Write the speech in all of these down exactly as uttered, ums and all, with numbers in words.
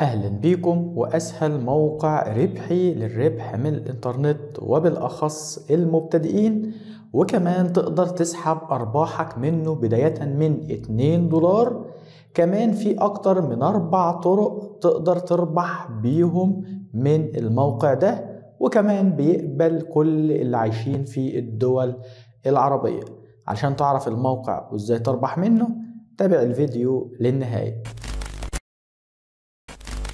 أهلا بكم وأسهل موقع ربحي للربح من الإنترنت وبالأخص المبتدئين، وكمان تقدر تسحب أرباحك منه بداية من اتنين دولار. كمان في أكتر من أربع طرق تقدر تربح بيهم من الموقع ده، وكمان بيقبل كل اللي عايشين في الدول العربية. عشان تعرف الموقع وإزاي تربح منه تابع الفيديو للنهاية.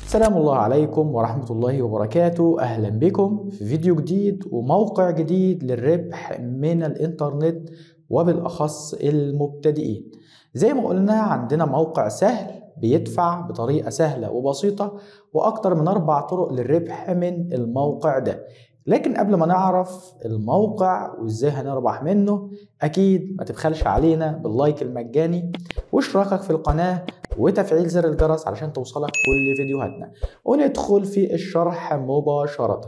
السلام الله عليكم ورحمة الله وبركاته، أهلا بكم في فيديو جديد وموقع جديد للربح من الإنترنت وبالأخص المبتدئين. زي ما قلنا عندنا موقع سهل بيدفع بطريقة سهلة وبسيطة، وأكتر من أربع طرق للربح من الموقع ده. لكن قبل ما نعرف الموقع وإزاي هنربح منه، أكيد ما تبخلش علينا باللايك المجاني واشتراكك في القناة وتفعيل زر الجرس علشان توصلك كل فيديوهاتنا، وندخل في الشرح مباشرة.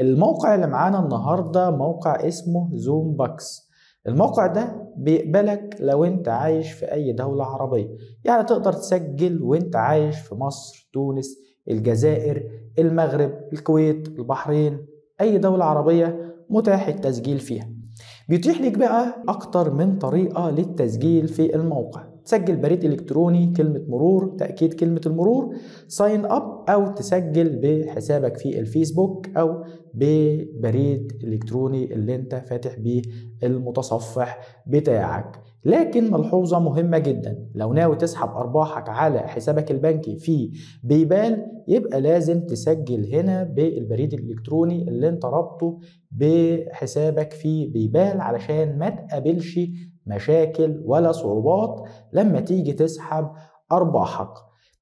الموقع اللي معانا النهاردة موقع اسمه زوم باكس. الموقع ده بيقبلك لو انت عايش في اي دولة عربية، يعني تقدر تسجل وانت عايش في مصر، تونس، الجزائر، المغرب، الكويت، البحرين، اي دولة عربية متاح التسجيل فيها. بيتيح لك بقى اكتر من طريقة للتسجيل في الموقع: تسجل بريد الكتروني، كلمة مرور، تأكيد كلمة المرور، ساين اب، او تسجل بحسابك في الفيسبوك او ببريد الكتروني اللي انت فاتح بيه المتصفح بتاعك. لكن ملحوظة مهمة جدا، لو ناوي تسحب ارباحك على حسابك البنكي في بيبال يبقى لازم تسجل هنا بالبريد الالكتروني اللي انت رابطه بحسابك في بيبال علشان ما تقابلش مشاكل ولا صعوبات لما تيجي تسحب ارباحك.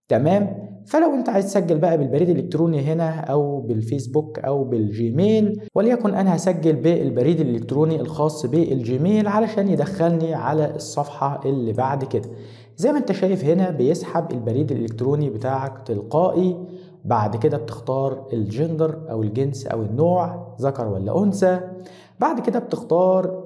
تمام؟ فلو انت عايز تسجل بقى بالبريد الالكتروني هنا او بالفيسبوك او بالجيميل، وليكن انا هسجل بالبريد الالكتروني الخاص بالجيميل علشان يدخلني على الصفحة اللي بعد كده. زي ما انت شايف هنا بيسحب البريد الالكتروني بتاعك تلقائي، بعد كده بتختار الجندر او الجنس او النوع، ذكر ولا انثى، بعد كده بتختار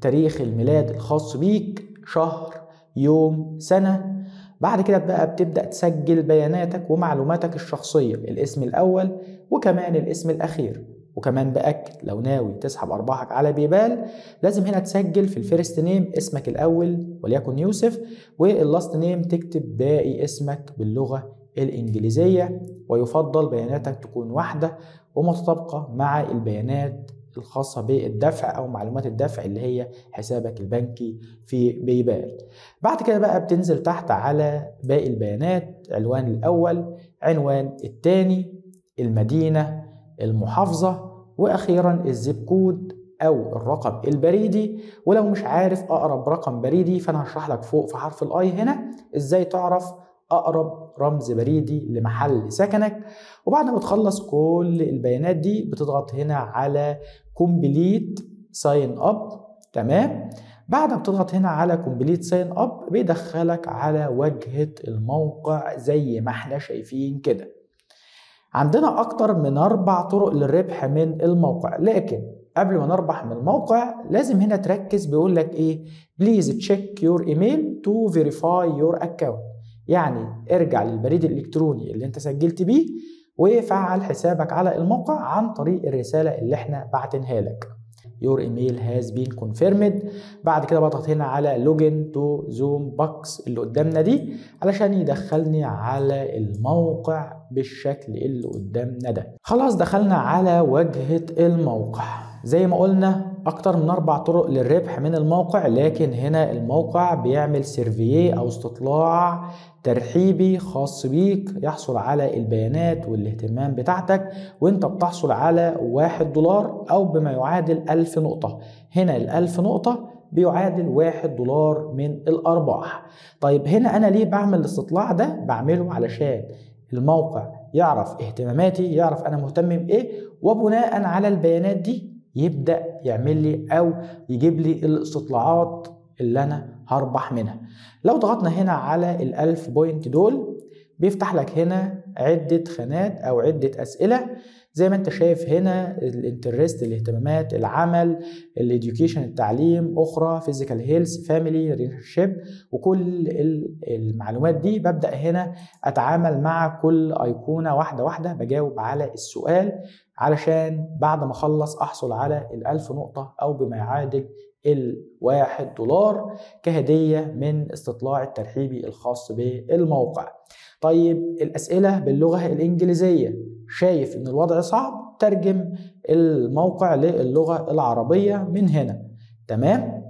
تاريخ الميلاد الخاص بيك، شهر، يوم، سنة. بعد كده بقى بتبدأ تسجل بياناتك ومعلوماتك الشخصية، الاسم الأول وكمان الاسم الأخير. وكمان بأكد لو ناوي تسحب أرباحك على بيبال لازم هنا تسجل في الفيرست نيم اسمك الأول وليكن يوسف، واللاست نيم تكتب باقي اسمك باللغة الإنجليزية، ويفضل بياناتك تكون واحدة ومتطابقة مع البيانات الخاصة بالدفع أو معلومات الدفع اللي هي حسابك البنكي في بيبال. بعد كده بقى بتنزل تحت على باقي البيانات: عنوان الأول، عنوان الثاني، المدينة، المحافظة، وأخيرا الزيب كود أو الرقم البريدي. ولو مش عارف أقرب رقم بريدي فأنا هشرح لك فوق في حرف الأي هنا إزاي تعرف أقرب رمز بريدي لمحل سكنك. وبعد ما تخلص كل البيانات دي بتضغط هنا على كومبليت ساين اب. تمام؟ بعد ما بتضغط هنا على كومبليت ساين اب بيدخلك على واجهة الموقع زي ما احنا شايفين كده. عندنا اكتر من اربع طرق للربح من الموقع، لكن قبل ما نربح من الموقع لازم هنا تركز، بيقول لك ايه: بليز تشيك يور ايميل تو فيريفاي يور اكونت. يعني ارجع للبريد الالكتروني اللي انت سجلت بيه وفعل حسابك على الموقع عن طريق الرسالة اللي احنا بعتنها لك: Your email has been confirmed. بعد كده بضغط هنا على login to Zoom Bucks اللي قدامنا دي علشان يدخلني على الموقع بالشكل اللي قدامنا ده. خلاص دخلنا على واجهة الموقع. زي ما قلنا أكتر من أربع طرق للربح من الموقع، لكن هنا الموقع بيعمل سيرفييه أو استطلاع ترحيبي خاص بيك يحصل على البيانات والاهتمام بتاعتك، وانت بتحصل على واحد دولار أو بما يعادل ألف نقطة. هنا الألف نقطة بيعادل واحد دولار من الأرباح. طيب هنا أنا ليه بعمل الاستطلاع ده؟ بعمله علشان الموقع يعرف اهتماماتي، يعرف أنا مهتم بإيه، وبناء على البيانات دي يبدأ يعمل لي أو يجيب لي الاستطلاعات اللي أنا هربح منها. لو ضغطنا هنا على الألف بوينت دول بيفتح لك هنا عدة خانات أو عدة أسئلة زي ما انت شايف هنا: الانترست، الاهتمامات، العمل، الاديوكيشن، التعليم، اخرى، فيزيكال هيلث، فاميلي، ريليشنشيب. وكل المعلومات دي ببدأ هنا اتعامل مع كل ايقونة واحدة واحدة، بجاوب على السؤال علشان بعد ما اخلص احصل على الالف نقطة او بما يعادل الواحد دولار كهدية من استطلاع الترحيبي الخاص بالموقع. طيب الاسئلة باللغة الانجليزية، شايف ان الوضع صعب، ترجم الموقع للغة العربية من هنا، تمام؟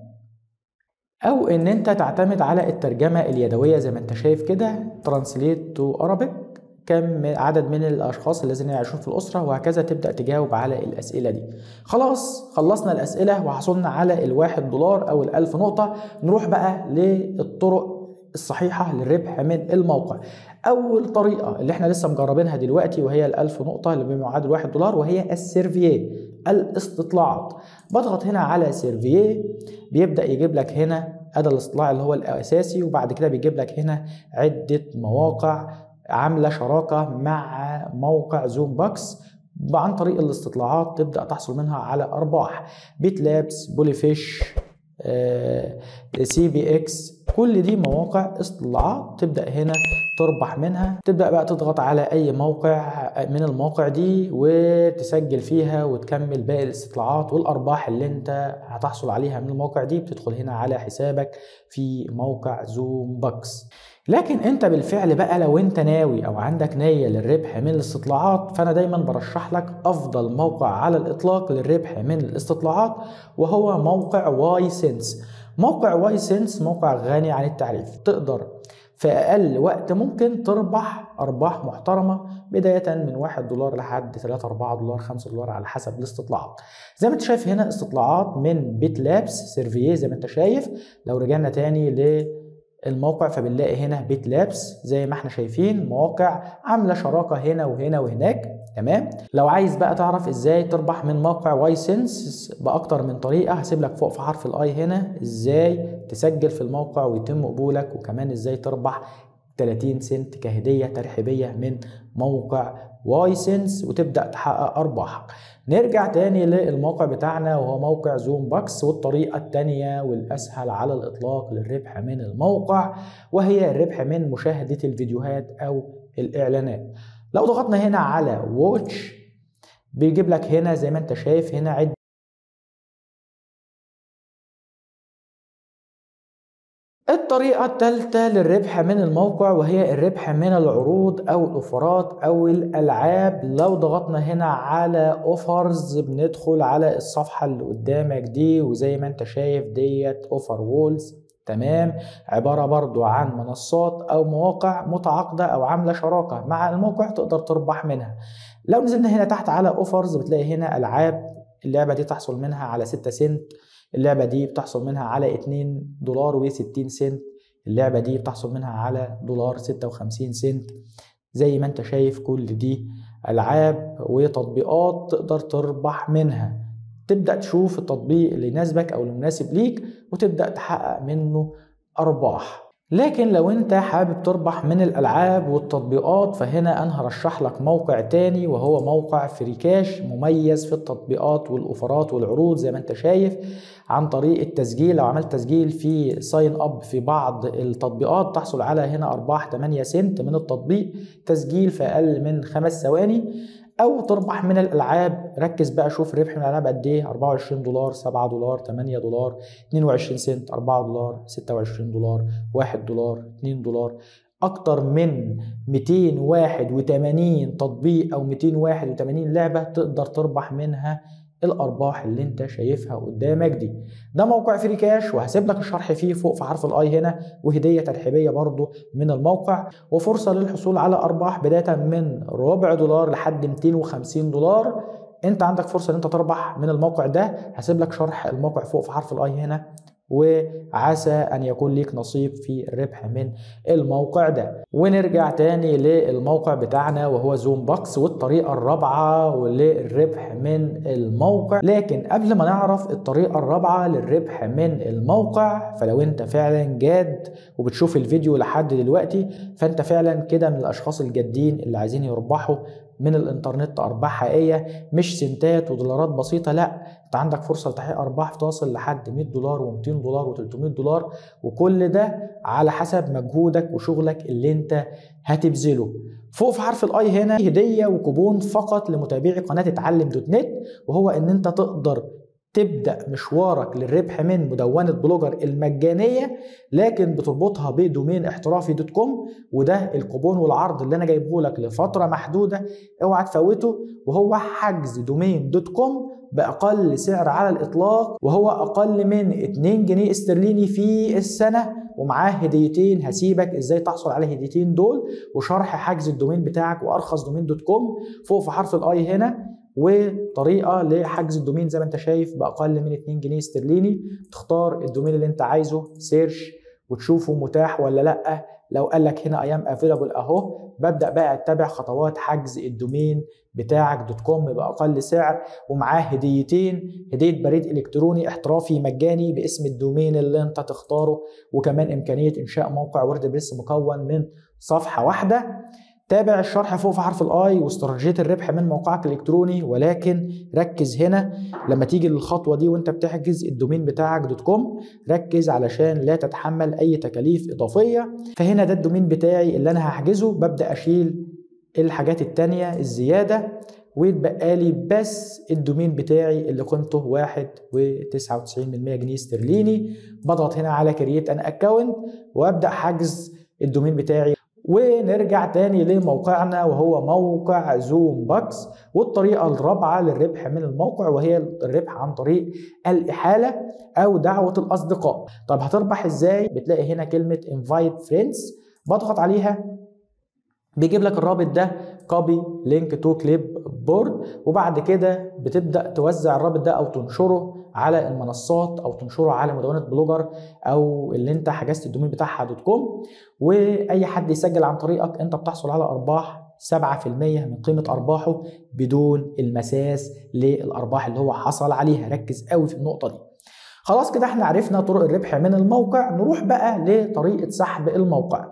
او ان انت تعتمد على الترجمة اليدوية زي ما انت شايف كده، ترانسليت تو Arabic، كم عدد من الاشخاص الذين يعيشون في الاسرة، وهكذا تبدأ تجاوب على الاسئلة دي. خلاص خلصنا الاسئلة وحصلنا على الواحد دولار او الالف نقطة. نروح بقى للطرق الصحيحة للربح من الموقع. أول طريقة اللي احنا لسه مجربينها دلوقتي وهي الألف نقطة اللي بما يعادل واحد دولار، وهي السيرفييه، الاستطلاعات. بضغط هنا على سيرفييه، بيبدأ يجيب لك هنا هذا الاستطلاع اللي هو الأساسي، وبعد كده بيجيب لك هنا عدة مواقع عاملة شراكة مع موقع زوم باكس، عن طريق الاستطلاعات تبدأ تحصل منها على أرباح. بيت لابس، بوليفيش، سي بي اكس، كل دي مواقع استطلاعات تبدأ هنا تربح منها. تبدأ بقى تضغط على أي موقع من المواقع دي وتسجل فيها وتكمل باقي الاستطلاعات، والأرباح اللي أنت هتحصل عليها من المواقع دي بتدخل هنا على حسابك في موقع زوم باكس. لكن انت بالفعل بقى لو انت ناوي او عندك نية للربح من الاستطلاعات، فانا دايما برشح لك افضل موقع على الاطلاق للربح من الاستطلاعات، وهو موقع وايسنس. موقع وايسنس موقع غني عن التعريف، تقدر في اقل وقت ممكن تربح ارباح محترمه، بدايه من واحد دولار لحد ثلاثة أربعة دولار خمسة دولار على حسب الاستطلاعات. زي ما انت شايف هنا استطلاعات من بيت لابس، سيرفييه زي ما انت شايف. لو رجعنا تاني ل الموقع فبنلاقي هنا بيت لابس زي ما احنا شايفين، مواقع عامله شراكه هنا وهنا وهناك، تمام. لو عايز بقى تعرف ازاي تربح من موقع وايسنس باكتر من طريقه، هسيب لك فوق في حرف الاي هنا ازاي تسجل في الموقع ويتم قبولك، وكمان ازاي تربح ثلاثين سنت كهديه ترحيبيه من موقع وايسنس وتبدا تحقق ارباحك. نرجع تاني للموقع بتاعنا وهو موقع زوم باكس، والطريقه الثانيه والاسهل على الاطلاق للربح من الموقع، وهي الربح من مشاهده الفيديوهات او الاعلانات. لو ضغطنا هنا على واتش، بيجيب لك هنا زي ما انت شايف هنا عد الطريقة الثالثة للربح من الموقع، وهي الربح من العروض أو الأوفرات أو الألعاب. لو ضغطنا هنا على أوفرز، بندخل على الصفحة اللي قدامك دي، وزي ما أنت شايف ديت أوفر وولز، تمام. عبارة برضو عن منصات أو مواقع متعاقدة أو عاملة شراكة مع الموقع تقدر تربح منها. لو نزلنا هنا تحت على أوفرز، بتلاقي هنا ألعاب. اللعبة دي تحصل منها على ستة سنت، اللعبة دي بتحصل منها على اتنين دولار وستين سنت، اللعبة دي بتحصل منها على دولار ستة وخمسين سنت. زي ما انت شايف كل دي ألعاب وتطبيقات تقدر تربح منها. تبدأ تشوف التطبيق اللي يناسبك أو اللي مناسب ليك وتبدأ تحقق منه أرباح. لكن لو انت حابب تربح من الالعاب والتطبيقات، فهنا انا هرشح لك موقع تاني وهو موقع فريكاش، مميز في التطبيقات والاوفرات والعروض زي ما انت شايف. عن طريق التسجيل، لو عملت تسجيل في ساين اب في بعض التطبيقات تحصل على هنا ارباح تمانية سنت من التطبيق، تسجيل في اقل من خمس ثواني. او تربح من الالعاب، ركز بقى شوف ربح من الالعاب قد ايه: أربعة وعشرين دولار، سبعة دولار، تمانية دولار، اتنين وعشرين سنت، أربعة دولار، ستة وعشرين دولار، واحد دولار، اتنين دولار. اكتر من مئتين وواحد وتمانين تطبيق او مئتين وواحد وتمانين لعبه تقدر تربح منها الارباح اللي انت شايفها قدامك دي. ده موقع فريكاش، وهسيب لك الشرح فيه فوق في حرف الاي هنا، وهديه ترحيبيه برضو من الموقع، وفرصه للحصول على ارباح بدايه من ربع دولار لحد مئتين وخمسين دولار. انت عندك فرصه ان انت تربح من الموقع ده. هسيب لك شرح الموقع فوق في حرف الاي هنا، وعسى ان يكون ليك نصيب في الربح من الموقع ده. ونرجع تاني للموقع بتاعنا وهو زوم باكس والطريقه الرابعه للربح من الموقع. لكن قبل ما نعرف الطريقه الرابعه للربح من الموقع، فلو انت فعلا جاد وبتشوف الفيديو لحد دلوقتي فانت فعلا كده من الاشخاص الجادين اللي عايزين يربحوا من الانترنت ارباح حقيقيه، مش سنتات ودولارات بسيطه، لا انت عندك فرصه لتحقيق ارباح تصل لحد مية دولار ومئتين دولار وتلتمية دولار، وكل ده على حسب مجهودك وشغلك اللي انت هتبذله. فوق في حرف الاي هنا هديه وكوبون فقط لمتابعي قناه اتعلم دوت نت، وهو ان انت تقدر تبدأ مشوارك للربح من مدونة بلوجر المجانية، لكن بتربطها بدومين احترافي دوت كوم، وده الكوبون والعرض اللي انا جايبه لك لفترة محدودة اوعى تفوته، وهو حجز دومين دوت كوم بأقل سعر على الإطلاق، وهو أقل من اتنين جنيه استرليني في السنة، ومعاه هديتين هسيبك ازاي تحصل على هديتين دول وشرح حجز الدومين بتاعك وأرخص دومين دوت كوم فوق في حرف الأي هنا، وطريقه لحجز الدومين زي ما انت شايف باقل من اتنين جنيه استرليني. تختار الدومين اللي انت عايزه سيرش وتشوفه متاح ولا لا، لو قال لك هنا ايام افيلابل اهو ببدا بقى اتبع خطوات حجز الدومين بتاعك دوت كوم باقل سعر، ومعاه هديتين، هديه بريد الكتروني احترافي مجاني باسم الدومين اللي انت تختاره، وكمان امكانيه انشاء موقع ووردبريس مكون من صفحه واحده. تابع الشرح فوق في حرف الاي واستراتيجيه الربح من موقعك الالكتروني، ولكن ركز هنا لما تيجي للخطوه دي وانت بتحجز الدومين بتاعك دوت كوم، ركز علشان لا تتحمل اي تكاليف اضافيه. فهنا ده الدومين بتاعي اللي انا هحجزه، ببدا اشيل الحاجات التانيه الزياده ويتبقى لي بس الدومين بتاعي اللي قيمته واحد وتسعة وتسعين من مية جنيه استرليني. بضغط هنا على كرييت ان اكونت وابدا حجز الدومين بتاعي. ونرجع تاني لموقعنا وهو موقع زوم باكس والطريقة الرابعة للربح من الموقع، وهي الربح عن طريق الإحالة أو دعوة الأصدقاء. طب هتربح إزاي؟ بتلاقي هنا كلمة invite friends، بضغط عليها بيجيب لك الرابط ده copy link to clipboard، وبعد كده بتبدأ توزع الرابط ده أو تنشره على المنصات او تنشره على مدونة بلوجر او اللي انت حجزت الدومين بتاعها دوت كوم، واي حد يسجل عن طريقك انت بتحصل على ارباح سبعة في المية من قيمة ارباحه بدون المساس للارباح اللي هو حصل عليها. ركز قوي في النقطة دي. خلاص كده احنا عرفنا طرق الربح من الموقع، نروح بقى لطريقة سحب الموقع.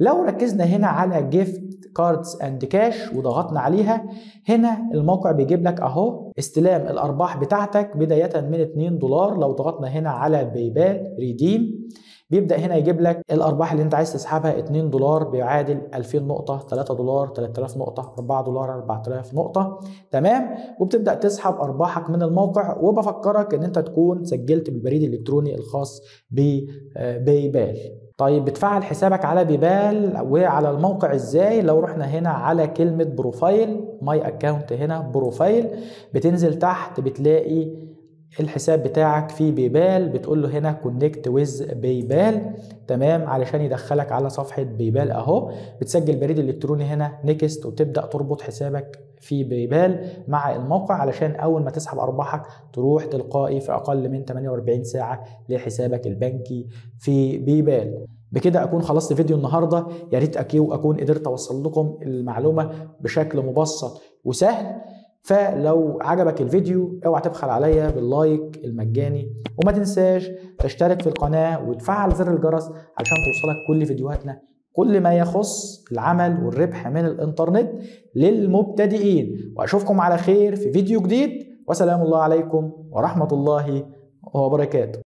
لو ركزنا هنا على جيفت كاردز اند كاش وضغطنا عليها، هنا الموقع بيجيب لك اهو استلام الارباح بتاعتك بدايه من اتنين دولار. لو ضغطنا هنا على باي بال ريديم بيبدا هنا يجيب لك الارباح اللي انت عايز تسحبها. اتنين دولار بيعادل ألفين نقطه، تلاتة دولار تلات آلاف نقطه، اربعة دولار اربعة آلاف نقطه. تمام، وبتبدا تسحب ارباحك من الموقع. وبفكرك ان انت تكون سجلت بالبريد الالكتروني الخاص بباي بال. طيب بتفعل حسابك على بيبال وعلى الموقع ازاي؟ لو رحنا هنا على كلمة بروفايل ماي اكونت، هنا بروفايل بتنزل تحت بتلاقي الحساب بتاعك في بيبال، بتقول له هنا كونكت ويز بيبال، تمام، علشان يدخلك على صفحة بيبال اهو. بتسجل بريد الالكتروني هنا نيكست، وتبدأ تربط حسابك في بيبال مع الموقع علشان اول ما تسحب ارباحك تروح تلقائي في اقل من تمانية واربعين ساعة لحسابك البنكي في بيبال. بكده اكون خلصت فيديو النهارده. يا ريت اكون قدرت اوصل لكم المعلومه بشكل مبسط وسهل. فلو عجبك الفيديو اوعى تبخل عليا باللايك المجاني، وما تنساش تشترك في القناه وتفعل زر الجرس علشان توصلك كل فيديوهاتنا، كل ما يخص العمل والربح من الانترنت للمبتدئين. واشوفكم على خير في فيديو جديد، وسلام الله عليكم ورحمه الله وبركاته.